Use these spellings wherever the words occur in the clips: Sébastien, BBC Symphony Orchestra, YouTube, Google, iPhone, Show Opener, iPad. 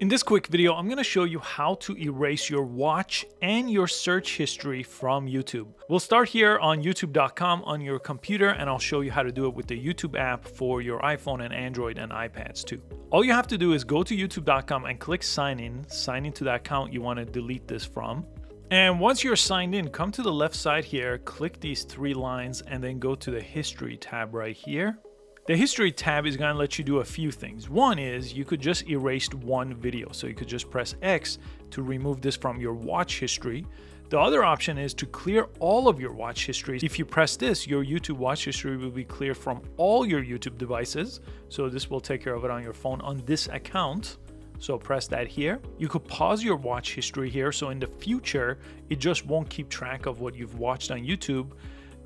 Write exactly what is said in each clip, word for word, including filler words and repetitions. In this quick video, I'm going to show you how to erase your watch and your search history from YouTube. We'll start here on YouTube dot com on your computer, and I'll show you how to do it with the YouTube app for your iPhone and Android and iPads too. All you have to do is go to YouTube dot com and click sign in, sign into the account you want to delete this from. And once you're signed in, come to the left side here, click these three lines, and then go to the history tab right here. The history tab is going to let you do a few things. One is you could just erase one video. So you could just press X to remove this from your watch history. The other option is to clear all of your watch history. If you press this, your YouTube watch history will be clear from all your YouTube devices. So this will take care of it on your phone on this account. So press that here. You could pause your watch history here. So in the future, it just won't keep track of what you've watched on YouTube.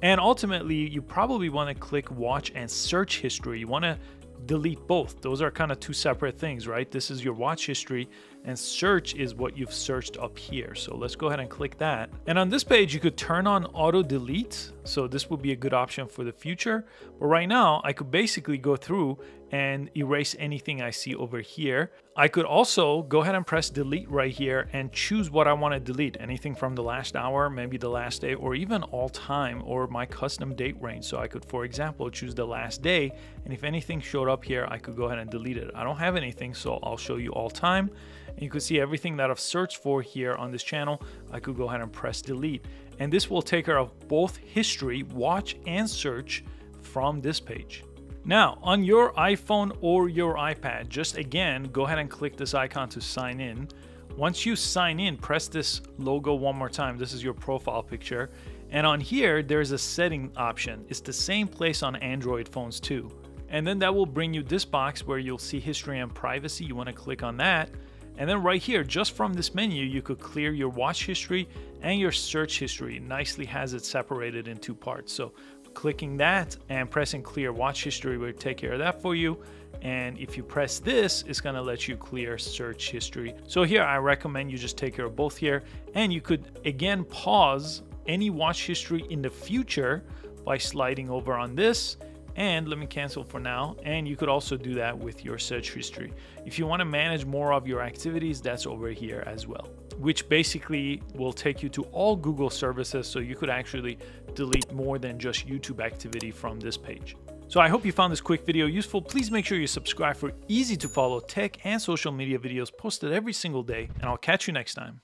And ultimately, you probably want to click watch and search history. You want to delete both. Those are kind of two separate things, right? This is your watch history, and search is what you've searched up here. So let's go ahead and click that. And on this page, you could turn on auto delete. So this would be a good option for the future. But right now, I could basically go through and erase anything I see over here. I could also go ahead and press delete right here and choose what I want to delete. Anything from the last hour, maybe the last day, or even all time, or my custom date range. So I could, for example, choose the last day. And if anything showed up here, I could go ahead and delete it. I don't have anything, so I'll show you all time. And you can see everything that I've searched for here on this channel. I could go ahead and press delete. And this will take care of both history, watch, and search from this page. Now, on your iPhone or your iPad, just again, go ahead and click this icon to sign in. Once you sign in, press this logo one more time. This is your profile picture. And on here, there's a setting option. It's the same place on Android phones too. And then that will bring you this box where you'll see history and privacy. You want to click on that. And then right here, just from this menu, you could clear your watch history and your search history. It nicely has it separated in two parts. So clicking that and pressing clear watch history will take care of that for you. And if you press this, it's going to let you clear search history. So here, I recommend you just take care of both here. And you could, again, pause any watch history in the future by sliding over on this. And let me cancel for now. And you could also do that with your search history. If you want to manage more of your activities, that's over here as well, which basically will take you to all Google services. So you could actually delete more than just YouTube activity from this page. So I hope you found this quick video useful. Please make sure you subscribe for easy to follow tech and social media videos posted every single day. And I'll catch you next time.